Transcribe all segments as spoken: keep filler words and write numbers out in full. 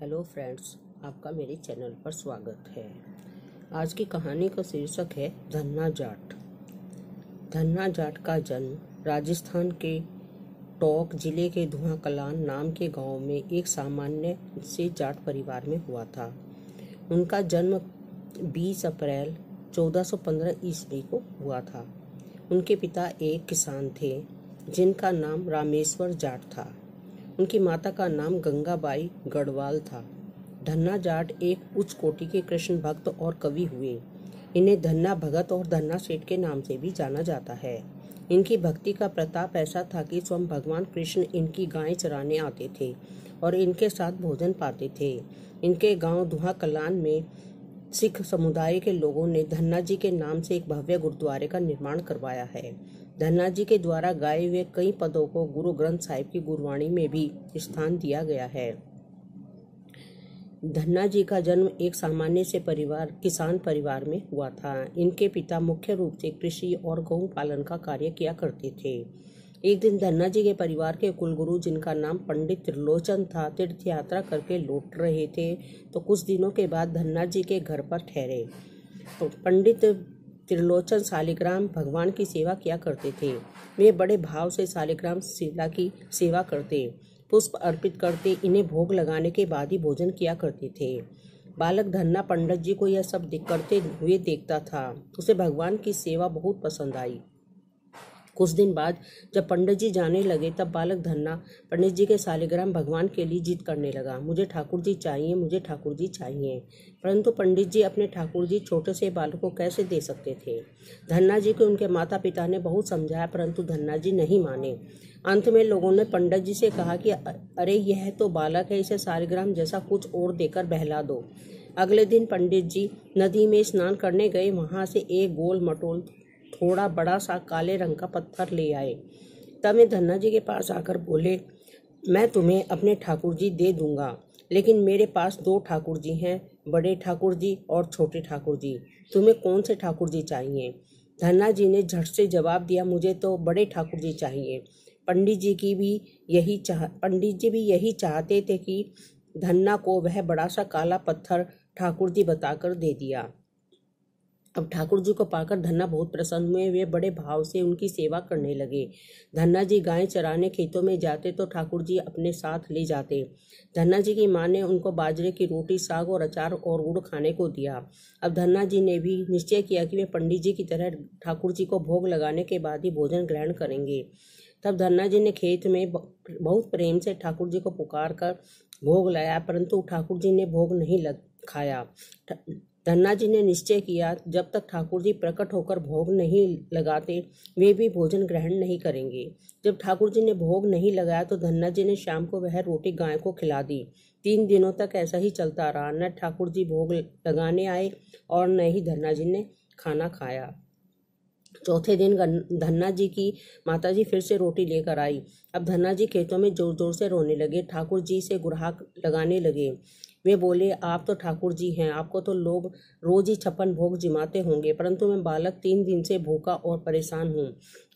Hello friends, आपका मेरे channel पर स्वागत है। आज की कहानी का शीर्षक है धन्ना जाट। धन्ना जाट का जन्म राजस्थान के टोंक जिले के धुआं कलान नाम के गांव में एक सामान्य से जाट परिवार में हुआ था। उनका जन्म बीस अप्रैल चौदह सौ पंद्रह ईस्वी को हुआ था। उनके पिता एक किसान थे जिनका नाम रामेश्वर जाट था। उनकी माता का नाम गंगाबाई गढ़वाल था। धन्ना जाट एक उच्च कोटि के कृष्ण भक्त और कवि हुए। इन्हें धन्ना भगत और धन्ना सेठ के नाम से भी जाना जाता है। इनकी भक्ति का प्रताप ऐसा था कि स्वयं भगवान कृष्ण इनकी गायें चराने आते थे और इनके साथ भोजन पाते थे। इनके गांव धुआं कलान में सिख समुदाय के लोगों ने धन्ना जी के नाम से एक भव्य गुरुद्वारे का निर्माण करवाया है। धन्ना जी के द्वारा गाए हुए कई पदों को गुरु ग्रंथ साहिब की गुरवाणी में भी स्थान दिया गया है। धन्ना जी का जन्म एक सामान्य से परिवार किसान परिवार में हुआ था। इनके पिता मुख्य रूप से कृषि और गौ पालन का कार्य किया करते थे। एक दिन धन्ना जी के परिवार के कुलगुरु जिनका नाम पंडित त्रिलोचन था, तीर्थ यात्रा करके लौट रहे थे तो कुछ दिनों के बाद धन्ना जी के घर पर ठहरे। तो पंडित त्रिलोचन शालिग्राम भगवान की सेवा किया करते थे। वे बड़े भाव से शालिग्राम शिला की सेवा करते, पुष्प अर्पित करते, इन्हें भोग लगाने के बाद ही भोजन किया करते थे। बालक धन्ना पंडित जी को यह सब करते हुए देखता था। उसे भगवान की सेवा बहुत पसंद आई। कुछ दिन बाद जब पंडित जी जाने लगे तब बालक धन्ना पंडित जी के शालिग्राम भगवान के लिए जिद करने लगा, मुझे ठाकुर जी चाहिए, मुझे ठाकुर जी चाहिए। परंतु पंडित जी अपने ठाकुर जी छोटे से बालक को कैसे दे सकते थे। धन्ना जी को उनके माता पिता ने बहुत समझाया परंतु धन्ना जी नहीं माने। अंत में लोगों ने पंडित जी से कहा कि अरे यह तो बालक है, इसे शालिग्राम जैसा कुछ और देकर बहला दो। अगले दिन पंडित जी नदी में स्नान करने गए। वहाँ से एक गोल मटोल थोड़ा बड़ा सा काले रंग का पत्थर ले आए। तब वे धन्ना जी के पास आकर बोले, मैं तुम्हें अपने ठाकुर जी दे दूंगा, लेकिन मेरे पास दो ठाकुर जी हैं, बड़े ठाकुर जी और छोटे ठाकुर जी। तुम्हें कौन से ठाकुर जी चाहिए। धन्ना जी ने झट से जवाब दिया, मुझे तो बड़े ठाकुर जी चाहिए। पंडित जी की भी यही चाह पंडित जी भी यही चाहते थे कि धन्ना को वह बड़ा सा काला पत्थर ठाकुर जी बताकर दे दिया। अब ठाकुर जी को पाकर धन्ना बहुत प्रसन्न हुए। वे बड़े भाव से उनकी सेवा करने लगे। धन्ना जी गायें चराने खेतों में जाते तो ठाकुर जी अपने साथ ले जाते। धन्ना जी की माँ ने उनको बाजरे की रोटी, साग और अचार और गुड़ खाने को दिया। अब धन्ना जी ने भी निश्चय किया कि वे पंडित जी की तरह ठाकुर जी को भोग लगाने के बाद ही भोजन ग्रहण करेंगे। तब धन्ना जी ने खेत में बहुत प्रेम से ठाकुर जी को पुकार कर भोग लाया, परंतु ठाकुर जी ने भोग नहीं लग खाया। धन्ना जी ने निश्चय किया जब तक ठाकुर जी प्रकट होकर भोग नहीं लगाते वे भी भोजन ग्रहण नहीं करेंगे। जब ठाकुर जी ने भोग नहीं लगाया तो धन्ना जी ने शाम को वह रोटी गाय को खिला दी। तीन दिनों तक ऐसा ही चलता रहा। न ठाकुर जी भोग लगाने आए और न ही धन्ना जी ने खाना खाया। चौथे दिन धन्ना जी की माता जी फिर से रोटी लेकर आई। अब धन्ना जी खेतों में जोर जोर से रोने लगे। ठाकुर जी से गुहार लगाने लगे। वे बोले, आप तो ठाकुर जी हैं, आपको तो लोग रोज ही छप्पन भोग जिमाते होंगे, परंतु मैं बालक तीन दिन से भूखा और परेशान हूँ।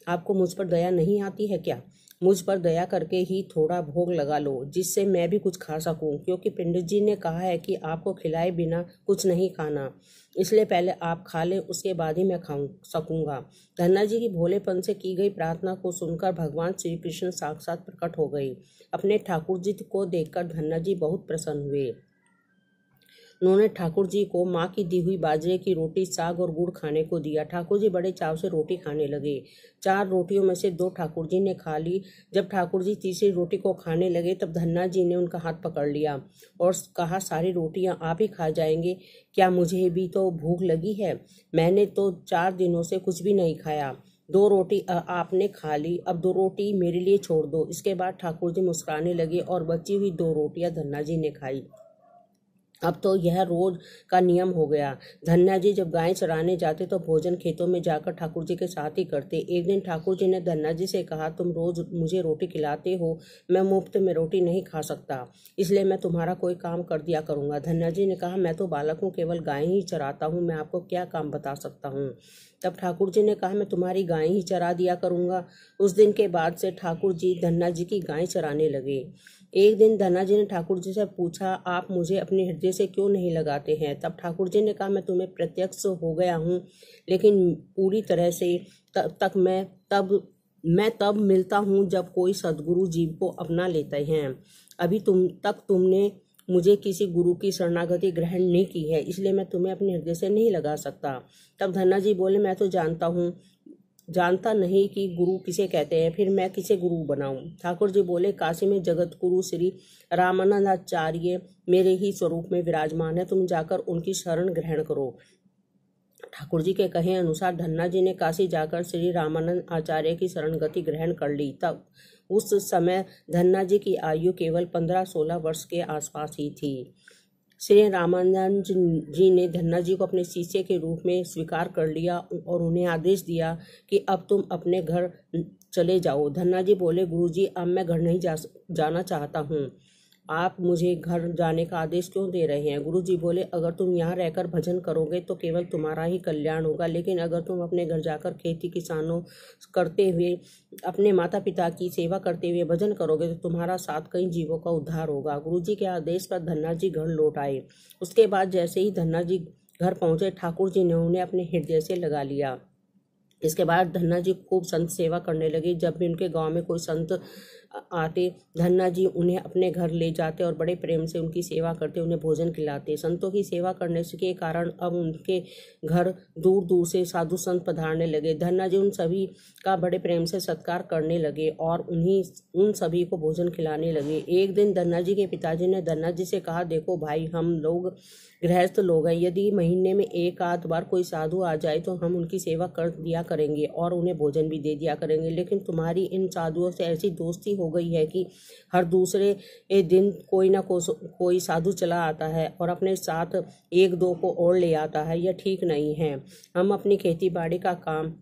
आपको मुझ पर दया नहीं आती है क्या। मुझ पर दया करके ही थोड़ा भोग लगा लो जिससे मैं भी कुछ खा सकूं, क्योंकि पंडित जी ने कहा है कि आपको खिलाए बिना कुछ नहीं खाना, इसलिए पहले आप खा लें, उसके बाद ही मैं खाऊं सकूंगा। धन्ना जी की भोलेपन से की गई प्रार्थना को सुनकर भगवान श्री कृष्ण साक्षात प्रकट हो गए। अपने ठाकुर जी को देखकर धन्ना जी बहुत प्रसन्न हुए। उन्होंने ठाकुर जी को माँ की दी हुई बाजरे की रोटी, साग और गुड़ खाने को दिया। ठाकुर जी बड़े चाव से रोटी खाने लगे। चार रोटियों में से दो ठाकुर जी ने खा ली। जब ठाकुर जी तीसरी रोटी को खाने लगे तब धन्ना जी ने उनका हाथ पकड़ लिया और कहा, सारी रोटियाँ आप ही खा जाएंगे क्या, मुझे भी तो भूख लगी है, मैंने तो चार दिनों से कुछ भी नहीं खाया। दो रोटी आपने खा ली, अब दो रोटी मेरे लिए छोड़ दो। इसके बाद ठाकुर जी मुस्कुराने लगे और बची हुई दो रोटियाँ धन्ना जी ने खाई। अब तो यह रोज का नियम हो गया। धन्ना जी जब गायें चराने जाते तो भोजन खेतों में जाकर ठाकुर जी के साथ ही करते। एक दिन ठाकुर जी ने धन्ना जी से कहा, तुम रोज मुझे रोटी खिलाते हो, मैं मुफ्त में रोटी नहीं खा सकता, इसलिए मैं तुम्हारा कोई काम कर दिया करूँगा। धन्ना जी ने कहा, मैं तो बालक हूँ, केवल गायें ही चराता हूँ, मैं आपको क्या काम बता सकता हूँ। तब ठाकुर जी ने कहा, मैं तुम्हारी गायें ही चरा दिया करूँगा। उस दिन के बाद से ठाकुर जी धन्ना जी की गायें चराने लगे। एक दिन धन्ना जी ने ठाकुर जी से पूछा, आप मुझे अपने हृदय से क्यों नहीं लगाते हैं। तब ठाकुर जी ने कहा, मैं तुम्हें प्रत्यक्ष हो गया हूँ, लेकिन पूरी तरह से तब तक मैं तब मैं तब मिलता हूँ जब कोई सद्गुरु जीव को अपना लेते हैं। अभी तुम तक तुमने मुझे किसी गुरु की शरणागति ग्रहण नहीं की है, इसलिए मैं तुम्हें अपने हृदय से नहीं लगा सकता। तब धन्ना जी बोले, मैं तो जानता हूँ जानता नहीं कि गुरु किसे कहते हैं, फिर मैं किसे गुरु बनाऊं। ठाकुर जी बोले, काशी में जगत गुरु श्री रामानंद आचार्य मेरे ही स्वरूप में विराजमान है, तुम जाकर उनकी शरण ग्रहण करो। ठाकुर जी के कहे अनुसार धन्ना जी ने काशी जाकर श्री रामानंद आचार्य की शरणगति ग्रहण कर ली। तब उस समय धन्ना जी की आयु केवल पंद्रह सोलह वर्ष के आसपास ही थी। श्री रामानंद जी ने धन्ना जी को अपने शिष्य के रूप में स्वीकार कर लिया और उन्हें आदेश दिया कि अब तुम अपने घर चले जाओ। धन्ना जी बोले, गुरुजी अब मैं घर नहीं जा जाना चाहता हूँ, आप मुझे घर जाने का आदेश क्यों दे रहे हैं। गुरुजी बोले, अगर तुम यहाँ रहकर भजन करोगे तो केवल तुम्हारा ही कल्याण होगा, लेकिन अगर तुम अपने घर जाकर खेती किसानों करते हुए अपने माता पिता की सेवा करते हुए भजन करोगे तो तुम्हारा साथ कई जीवों का उद्धार होगा। गुरुजी के आदेश पर धन्ना जी घर लौट आए। उसके बाद जैसे ही धन्ना जी घर पहुँचे, ठाकुर जी ने उन्हें अपने हृदय से लगा लिया। इसके बाद धन्ना जी खूब संत सेवा करने लगे। जब भी उनके गांव में कोई संत आते, धन्ना जी उन्हें अपने घर ले जाते और बड़े प्रेम से उनकी सेवा करते, उन्हें भोजन खिलाते। संतों की सेवा करने के कारण अब उनके घर दूर दूर से साधु संत पधारने लगे। धन्ना जी उन सभी का बड़े प्रेम से सत्कार करने लगे और उन्हीं उन सभी को भोजन खिलाने लगे। एक दिन धन्ना जी के पिताजी ने धन्ना जी से कहा, देखो भाई, हम लोग गृहस्थ लोग हैं, यदि महीने में एक आध बार कोई साधु आ जाए तो हम उनकी सेवा कर दिया करेंगे और उन्हें भोजन भी दे दिया करेंगे, लेकिन तुम्हारी इन साधुओं से ऐसी दोस्ती हो गई है कि हर दूसरे दिन कोई ना को, कोई साधु चला आता है और अपने साथ एक दो को और ले आता है, यह ठीक नहीं है। हम अपनी खेती बाड़ी का काम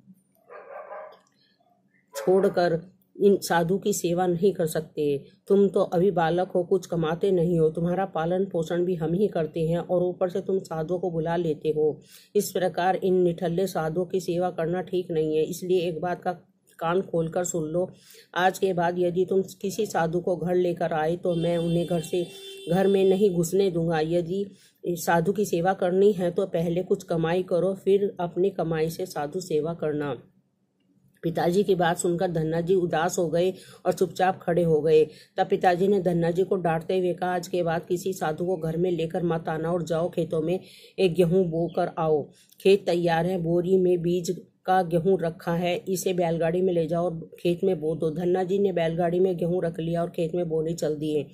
छोड़कर इन साधु की सेवा नहीं कर सकते। तुम तो अभी बालक हो, कुछ कमाते नहीं हो, तुम्हारा पालन पोषण भी हम ही करते हैं और ऊपर से तुम साधुओं को बुला लेते हो। इस प्रकार इन निठल्ले साधुओं की सेवा करना ठीक नहीं है, इसलिए एक बात का कान खोलकर सुन लो, आज के बाद यदि तुम किसी साधु को घर लेकर आए तो मैं उन्हें घर से घर में नहीं घुसने दूंगा। यदि साधु की सेवा करनी है तो पहले कुछ कमाई करो, फिर अपनी कमाई से साधु सेवा करना। पिताजी की बात सुनकर धन्ना जी उदास हो गए और चुपचाप खड़े हो गए। तब पिताजी ने धन्ना जी को डांटते हुए कहा, आज के बाद किसी साधु को घर में लेकर मत आना और जाओ खेतों में एक गेहूं बोकर आओ। खेत तैयार है, बोरी में बीज का गेहूं रखा है, इसे बैलगाड़ी में ले जाओ और खेत में बो दो। धन्ना जी ने बैलगाड़ी में गेहूं रख लिया और खेत में बोने चल दिए।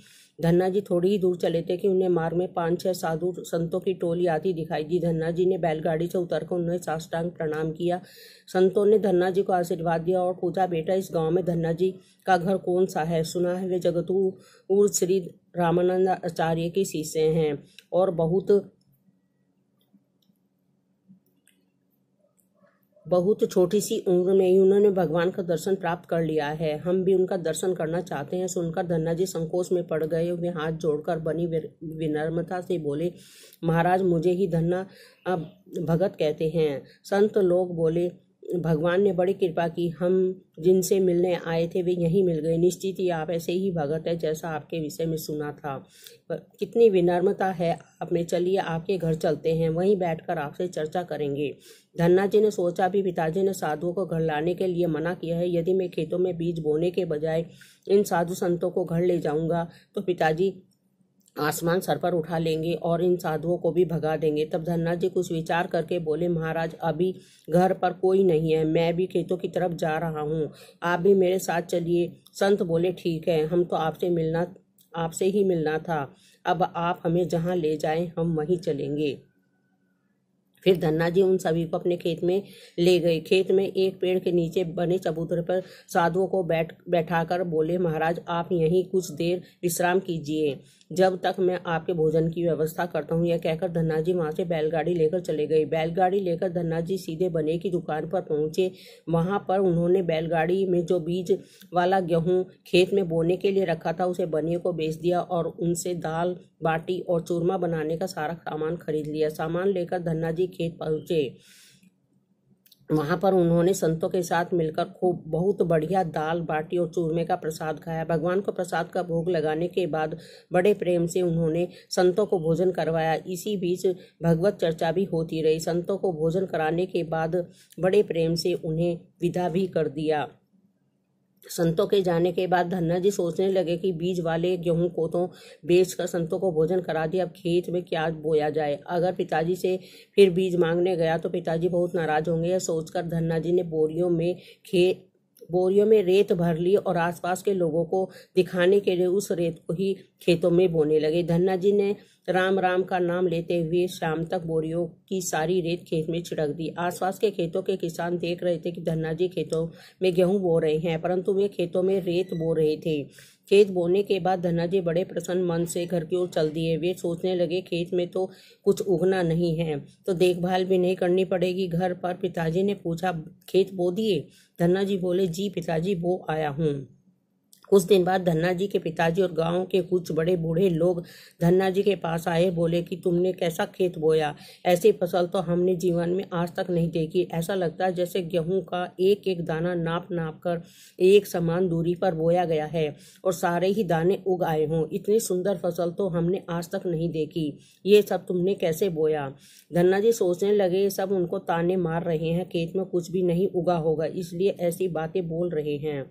धन्ना जी थोड़ी ही दूर चले थे कि उन्हें मार्ग में पांच छह साधु संतों की टोली आती दिखाई दी। धन्ना जी ने बैलगाड़ी से उतरकर उन्हें साष्टांग प्रणाम किया। संतों ने धन्ना जी को आशीर्वाद दिया और पूछा, बेटा इस गांव में धन्ना जी का घर कौन सा है। सुना है वे जगतगुरु श्री रामानंद आचार्य के शिष्य हैं और बहुत बहुत छोटी सी उम्र में ही उन्होंने भगवान का दर्शन प्राप्त कर लिया है, हम भी उनका दर्शन करना चाहते हैं। सुनकर धन्ना जी संकोच में पड़ गए। वे हाथ जोड़कर बनी विनम्रता से बोले, महाराज मुझे ही धन्ना भगत कहते हैं। संत लोग बोले, भगवान ने बड़ी कृपा की, हम जिनसे मिलने आए थे वे यहीं मिल गए, निश्चित ही आप ऐसे ही भगत है जैसा आपके विषय में सुना था। कितनी विनम्रता है आप में, चलिए आपके घर चलते हैं, वहीं बैठकर आपसे चर्चा करेंगे। धन्ना जी ने सोचा, भी पिताजी ने साधुओं को घर लाने के लिए मना किया है, यदि मैं खेतों में बीज बोने के बजाय इन साधु संतों को घर ले जाऊँगा तो पिताजी आसमान सर पर उठा लेंगे और इन साधुओं को भी भगा देंगे। तब धन्ना जी कुछ विचार करके बोले, महाराज अभी घर पर कोई नहीं है, मैं भी खेतों की तरफ जा रहा हूँ, आप भी मेरे साथ चलिए। संत बोले, ठीक है, हम तो आपसे मिलना आपसे ही मिलना था, अब आप हमें जहाँ ले जाएं हम वहीं चलेंगे। फिर धन्ना जी उन सभी को अपने खेत में ले गए। खेत में एक पेड़ के नीचे बने चबूतरे पर साधुओं को बैठ बैठाकर बोले, महाराज आप यहीं कुछ देर विश्राम कीजिए जब तक मैं आपके भोजन की व्यवस्था करता हूँ। यह कहकर धन्ना जी वहाँ से बैलगाड़ी लेकर चले गए। बैलगाड़ी लेकर धन्ना जी सीधे बने की दुकान पर पहुँचे। वहाँ पर उन्होंने बैलगाड़ी में जो बीज वाला गेहूँ खेत में बोने के लिए रखा था उसे बने को बेच दिया और उनसे दाल बाटी और चूरमा बनाने का सारा सामान खरीद लिया। सामान लेकर धन्ना जी खेत पहुँचे। वहाँ पर उन्होंने संतों के साथ मिलकर खूब बहुत बढ़िया दाल बाटी और चूरमे का प्रसाद खाया। भगवान को प्रसाद का भोग लगाने के बाद बड़े प्रेम से उन्होंने संतों को भोजन करवाया। इसी बीच भगवत चर्चा भी होती रही। संतों को भोजन कराने के बाद बड़े प्रेम से उन्हें विदा भी कर दिया। संतों के जाने के बाद धन्ना जी सोचने लगे कि बीज वाले गेहूं को तो बेचकर संतों को भोजन करा दिया, अब खेत में क्या बोया जाए। अगर पिताजी से फिर बीज मांगने गया तो पिताजी बहुत नाराज होंगे। यह सोचकर धन्ना जी ने बोरियों में खेत बोरियों में रेत भर ली और आसपास के लोगों को दिखाने के लिए उस रेत को ही खेतों में बोने लगे। धन्ना जी ने राम राम का नाम लेते हुए शाम तक बोरियों की सारी रेत खेत में छिड़क दी। आसपास के खेतों के किसान देख रहे थे कि धन्ना जी खेतों में गेहूं बो रहे हैं, परंतु वे खेतों में रेत बो रहे थे। खेत बोने के बाद धन्ना जी बड़े प्रसन्न मन से घर की ओर चल दिए। वे सोचने लगे खेत में तो कुछ उगना नहीं है तो देखभाल भी नहीं करनी पड़ेगी। घर पर पिताजी ने पूछा, खेत बो दिए? धन्ना जी बोले, जी पिताजी बो आया हूँ। कुछ दिन बाद धन्ना जी के पिताजी और गांव के कुछ बड़े बूढ़े लोग धन्ना जी के पास आए। बोले कि तुमने कैसा खेत बोया, ऐसी फसल तो हमने जीवन में आज तक नहीं देखी। ऐसा लगता है जैसे गेहूं का एक एक दाना नाप नाप कर एक समान दूरी पर बोया गया है और सारे ही दाने उग आए हों। इतनी सुंदर फसल तो हमने आज तक नहीं देखी। ये सब तुमने कैसे बोया? धन्ना जी सोचने लगे ये सब उनको ताने मार रहे हैं, खेत में कुछ भी नहीं उगा होगा, इसलिए ऐसी बातें बोल रहे हैं।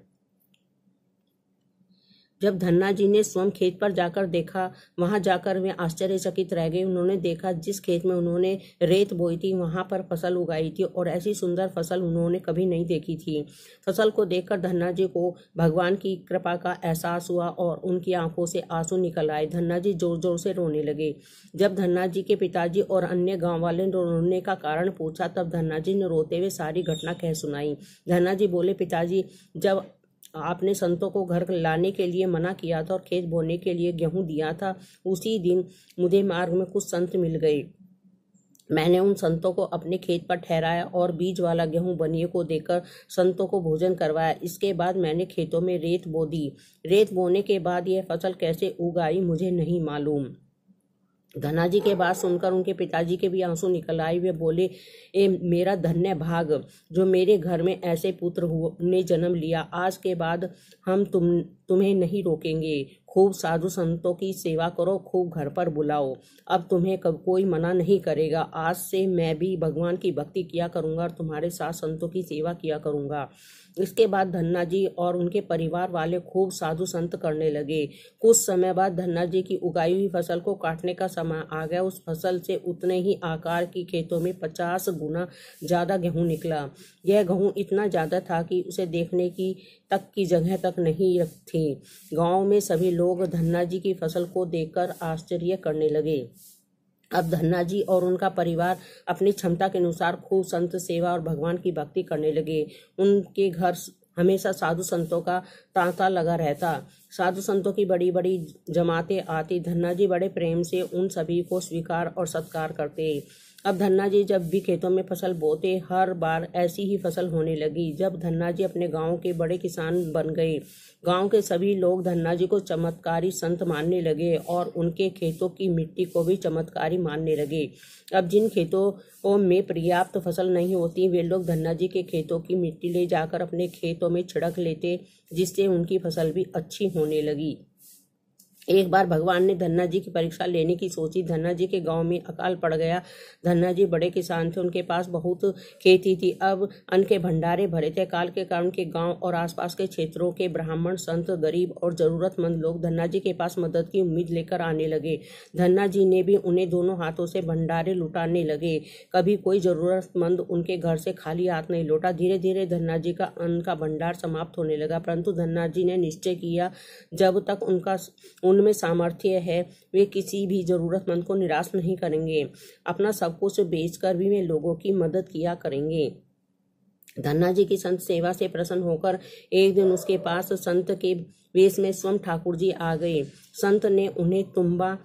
जब धन्ना जी ने स्वयं खेत पर जाकर देखा, वहां जाकर वे आश्चर्यचकित रह गए। उन्होंने देखा जिस खेत में उन्होंने रेत बोई थी वहां पर फसल उगाई थी और ऐसी सुंदर फसल उन्होंने कभी नहीं देखी थी। फसल को देखकर धन्ना जी को भगवान की कृपा का एहसास हुआ और उनकी आंखों से आंसू निकल आए। धन्ना जी जोर जोर से रोने लगे। जब धन्ना जी के पिताजी और अन्य गाँव वाले रोने का कारण पूछा तब धन्ना जी ने रोते हुए सारी घटना कह सुनाई। धन्ना जी बोले, पिताजी जब आपने संतों को घर लाने के लिए मना किया था और खेत बोने के लिए गेहूं दिया था, उसी दिन मुझे मार्ग में कुछ संत मिल गए। मैंने उन संतों को अपने खेत पर ठहराया और बीज वाला गेहूं बनिए को देकर संतों को भोजन करवाया। इसके बाद मैंने खेतों में रेत बो दी। रेत बोने के बाद यह फसल कैसे उग आई मुझे नहीं मालूम। धन्ना जी के बात सुनकर उनके पिताजी के भी आंसू निकल आए। वे बोले, ए मेरा धन्य भाग जो मेरे घर में ऐसे पुत्र ने जन्म लिया। आज के बाद हम तुम तुम्हें नहीं रोकेंगे। खूब साधु संतों की सेवा करो, खूब घर पर बुलाओ, अब तुम्हें कब कोई मना नहीं करेगा। आज से मैं भी भगवान की भक्ति किया करूँगा और तुम्हारे साथ संतों की सेवा किया करूँगा। इसके बाद धन्ना जी और उनके परिवार वाले खूब साधु संत करने लगे। कुछ समय बाद धन्ना जी की उगाई हुई फसल को काटने का समय आ गया। उस फसल से उतने ही आकार की खेतों में पचास गुना ज़्यादा गेहूँ निकला। यह गेहूँ इतना ज़्यादा था कि उसे देखने की तक की जगह तक नहीं थी। गाँव में सभी लोग धन्ना जी की फसल को देखकर आश्चर्य करने लगे। अब धन्ना जी और उनका परिवार अपनी क्षमता के अनुसार खूब संत सेवा और भगवान की भक्ति करने लगे। उनके घर हमेशा साधु संतों का तांता लगा रहता। साधु संतों की बड़ी बड़ी जमातें आती। धन्ना जी बड़े प्रेम से उन सभी को स्वीकार और सत्कार करते। अब धन्ना जी जब भी खेतों में फसल बोते हर बार ऐसी ही फसल होने लगी। जब धन्ना जी अपने गांव के बड़े किसान बन गए, गांव के सभी लोग धन्ना जी को चमत्कारी संत मानने लगे और उनके खेतों की मिट्टी को भी चमत्कारी मानने लगे। अब जिन खेतों में पर्याप्त फसल नहीं होती वे लोग धन्ना जी के खेतों की मिट्टी ले जाकर अपने खेतों में छिड़क लेते, जिससे उनकी फसल भी अच्छी होने लगी। एक बार भगवान ने धन्ना जी की परीक्षा लेने की सोची। धन्ना जी के गांव में अकाल पड़ गया। धन्ना जी बड़े किसान थे, उनके पास बहुत खेती थी, अब अन्न के भंडारे भरे थे। अकाल के कारण के गांव और आसपास के क्षेत्रों के ब्राह्मण, संत, गरीब और ज़रूरतमंद लोग धन्ना जी के पास मदद की उम्मीद लेकर आने लगे। धन्ना जी ने भी उन्हें दोनों हाथों से भंडारे लुटाने लगे। कभी कोई ज़रूरतमंद उनके घर से खाली हाथ नहीं लौटा। धीरे धीरे धन्ना जी का अन्न का भंडार समाप्त होने लगा, परंतु धन्ना जी ने निश्चय किया जब तक उनका उनमें सामर्थ्य है वे किसी भी जरूरतमंद को निराश नहीं करेंगे। अपना सब कुछ बेचकर भी वे लोगों की मदद किया करेंगे। धन्ना जी की संत सेवा से प्रसन्न होकर एक दिन उसके पास संत के वेश में स्वयं ठाकुर जी आ गए। संत ने उन्हें तुम्बा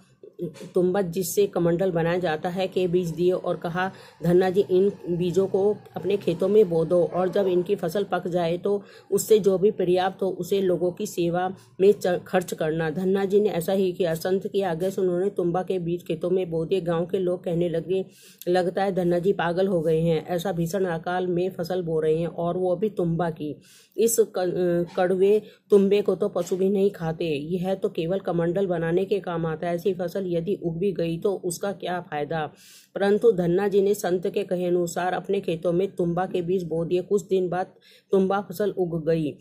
तुम्बत जिससे कमंडल बनाया जाता है के बीज दिए और कहा, धन्ना जी इन बीजों को अपने खेतों में बो दो और जब इनकी फसल पक जाए तो उससे जो भी पर्याप्त हो उसे लोगों की सेवा में खर्च करना। धन्ना जी ने ऐसा ही किया। संत के आगे से उन्होंने तुम्बा के बीज खेतों में बो दिए। गाँव के लोग कहने लगे, लगता है धन्ना जी पागल हो गए हैं, ऐसा भीषण अकाल में फसल बो रहे हैं और वो भी तुम्बा की। इस कड़वे तुम्बे को तो पशु भी नहीं खाते, यह तो केवल कमंडल बनाने के काम आता है। ऐसी फसल यदि उग भी गई तो उसका क्या फायदा। परंतु धन्ना जी ने संत के कहे अनुसार अपने खेतों में तुम्बा के बीज बो दिए। कुछ दिन बाद तुम्बा फसल उग गई।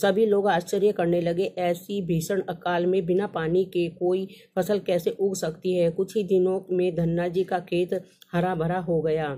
सभी लोग आश्चर्य करने लगे, ऐसी भीषण अकाल में बिना पानी के कोई फसल कैसे उग सकती है। कुछ ही दिनों में धन्ना जी का खेत हरा भरा हो गया।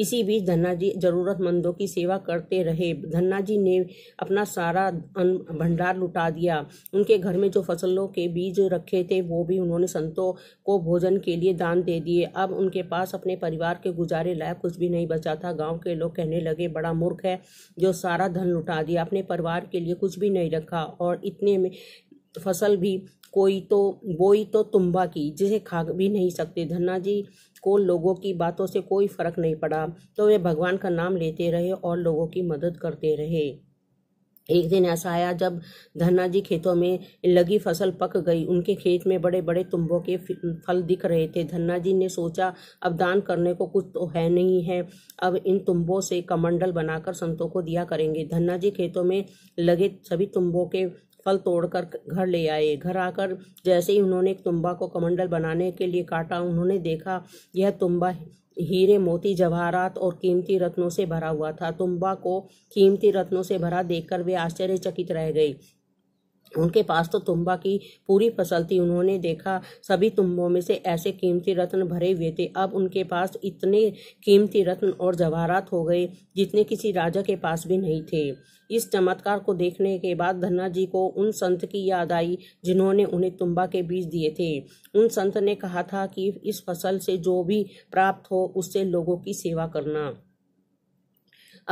इसी बीच धन्ना जी जरूरतमंदों की सेवा करते रहे। धन्ना जी ने अपना सारा अन्न भंडार लुटा दिया। उनके घर में जो फसलों के बीज रखे थे वो भी उन्होंने संतों को भोजन के लिए दान दे दिए। अब उनके पास अपने परिवार के गुजारे लायक कुछ भी नहीं बचा था। गांव के लोग कहने लगे, बड़ा मूर्ख है जो सारा धन लुटा दिया, अपने परिवार के लिए कुछ भी नहीं रखा और इतने में फसल भी कोई तो बोई तो तुम्बा की, जिसे खा भी नहीं सकते। धन्ना जी को लोगों की बातों से कोई फर्क नहीं पड़ा, तो वे भगवान का नाम लेते रहे और लोगों की मदद करते रहे। एक दिन ऐसा आया जब धन्ना जी खेतों में लगी फसल पक गई। उनके खेत में बड़े बड़े तुम्बों के फल दिख रहे थे। धन्ना जी ने सोचा, अब दान करने को कुछ तो है नहीं है, अब इन तुम्बों से कमंडल बनाकर संतों को दिया करेंगे। धन्ना जी खेतों में लगे सभी तुम्बों के फल तोड़कर घर ले आए। घर आकर जैसे ही उन्होंने एक तुम्बा को कमंडल बनाने के लिए काटा, उन्होंने देखा यह तुम्बा हीरे मोती जवाहरात और कीमती रत्नों से भरा हुआ था। तुम्बा को कीमती रत्नों से भरा देखकर वे आश्चर्यचकित रह गई। उनके पास तो तुम्बा की पूरी फसल थी। उन्होंने देखा सभी तुम्बों में से ऐसे कीमती रत्न भरे हुए थे। अब उनके पास इतने कीमती रत्न और जवाहरात हो गए जितने किसी राजा के पास भी नहीं थे। इस चमत्कार को देखने के बाद धन्ना जी को उन संत की याद आई जिन्होंने उन्हें तुम्बा के बीज दिए थे। उन संत ने कहा था कि इस फसल से जो भी प्राप्त हो उससे लोगों की सेवा करना।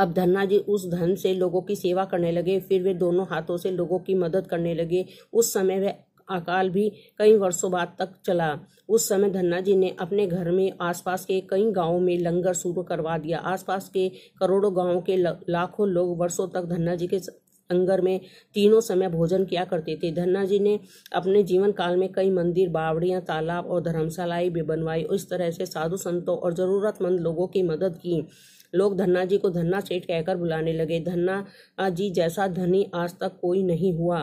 अब धन्ना जी उस धन से लोगों की सेवा करने लगे। फिर वे दोनों हाथों से लोगों की मदद करने लगे। उस समय वह अकाल भी कई वर्षों बाद तक चला। उस समय धन्ना जी ने अपने घर में आसपास के कई गांवों में लंगर शुरू करवा दिया। आसपास के करोड़ों गांवों के लाखों लोग वर्षों तक धन्ना जी के लंगर में तीनों समय भोजन किया करते थे। धन्ना जी ने अपने जीवन काल में कई मंदिर, बावड़ियाँ, तालाब और धर्मशालाएँ भी बनवाई। इस तरह से साधु संतों और ज़रूरतमंद लोगों की मदद की। लोग धन्ना जी को धन्ना सेठ कहकर बुलाने लगे। धन्ना जी जैसा धनी आज तक कोई नहीं हुआ।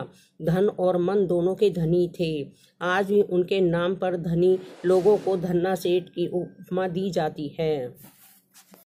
धन और मन दोनों के धनी थे। आज भी उनके नाम पर धनी लोगों को धन्ना सेठ की उपमा दी जाती है।